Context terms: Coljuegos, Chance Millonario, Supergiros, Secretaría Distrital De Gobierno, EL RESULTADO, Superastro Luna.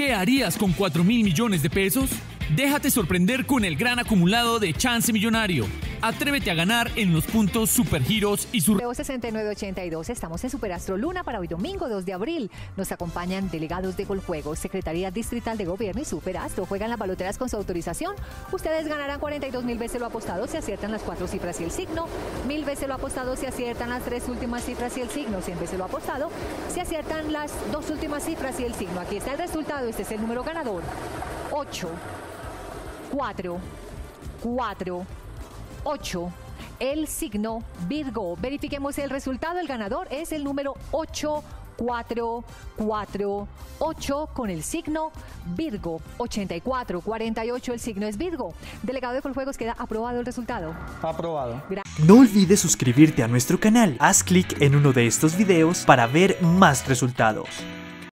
¿Qué harías con 4.000 millones de pesos? Déjate sorprender con el gran acumulado de Chance Millonario. Atrévete a ganar en los puntos Supergiros y su 6982. Estamos en Superastro Luna para hoy domingo 2 de abril. Nos acompañan delegados de Coljuegos, Secretaría Distrital de Gobierno y Superastro. Juegan las baloteras con su autorización. Ustedes ganarán 42.000 veces lo apostado si aciertan las 4 cifras y el signo. 1.000 veces lo apostado si aciertan las 3 últimas cifras y el signo. 100 veces lo apostado si aciertan las 2 últimas cifras y el signo. Aquí está el resultado. Este es el número ganador. 8, 4, 4, 8, el signo Virgo. Verifiquemos el resultado. El ganador es el número 8, 4, 4, 8 con el signo Virgo. 84, 48, el signo es Virgo. Delegado de Coljuegos, queda aprobado el resultado. Aprobado. No olvides suscribirte a nuestro canal. Haz clic en uno de estos videos para ver más resultados.